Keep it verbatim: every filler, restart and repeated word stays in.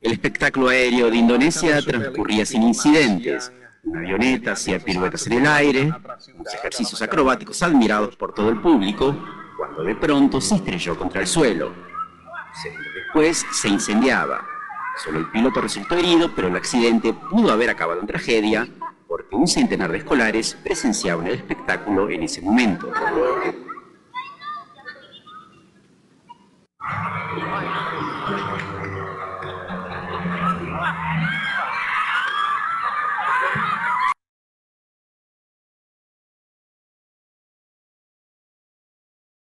El espectáculo aéreo de Indonesia transcurría sin incidentes, con avionetas y piruetas en el aire, unos ejercicios acrobáticos admirados por todo el público, cuando de pronto se estrelló contra el suelo. Segundos después se incendiaba. Solo el piloto resultó herido, pero el accidente pudo haber acabado en tragedia, porque un centenar de escolares presenciaban el espectáculo en ese momento. Come on.